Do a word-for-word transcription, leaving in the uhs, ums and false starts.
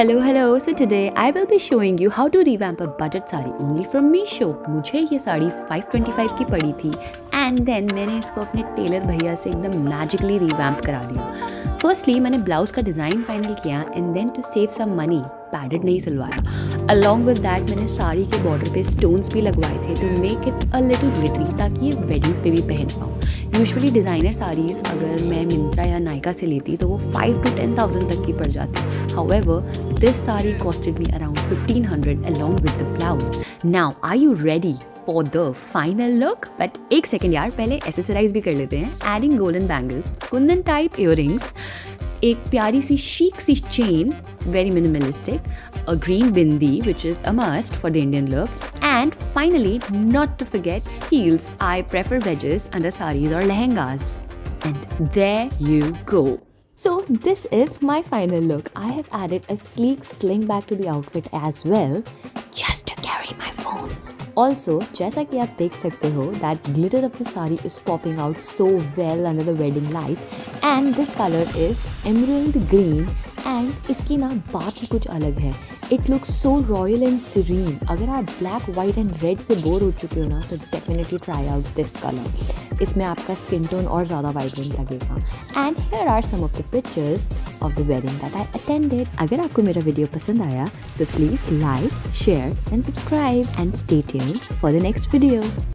Hello hello, so today I will be showing you how to revamp a budget sari only from Meesho. मुझे ये sari five twenty-five की पड़ी थी and then मैंने इसको अपने टेलर भैया से एकदम magically revamp करा दिया. Firstly मैंने ब्लाउज का डिज़ाइन फाइनल किया and then to save some money padded नहीं सिलवाया. अलॉन्ग विद दैट मैंने साड़ी के बॉर्डर पे स्टोन्स भी लगवाए थे to make it a little glittery ताकि ये वेडिंग्स पे भी पहन पाऊँ. यूजुअली डिज़ाइनर साड़ीज़ अगर मैं मिंत्रा या नायका से लेती तो वो फाइव टू टेन थाउजेंड तक की पड़ जाती. However this sari costed me around fifteen hundred along with the blouse. Now are you ready for the final look? But एक सेकेंड यार, पहले एक्सेसराइज भी कर लेते हैं. Adding golden bangles, kundan type earrings, एक प्यारी सी शीक सी chain, very minimalistic, a green bindi which is a must for the Indian look, and finally not to forget heels. I prefer wedges under sarees or lehengas. And there you go. So this is my final look. I have added a sleek sling back to the outfit as well, just to carry my phone. Also, जैसा कि आप देख सकते हो, that glitter of the saree is popping out so well under the wedding light, and this color is emerald green. And इसकी ना बात ही कुछ अलग है. It looks so royal and serene. अगर आप ब्लैक वाइट एंड रेड से बोर हो चुके हो ना तो definitely try out this colour. इसमें आपका स्किन टोन और ज़्यादा वाइब्रेंट लगेगा. And here are some of the pictures of the wedding that I attended. अगर आपको मेरा वीडियो पसंद आया so please like share and subscribe and stay tuned for the next video.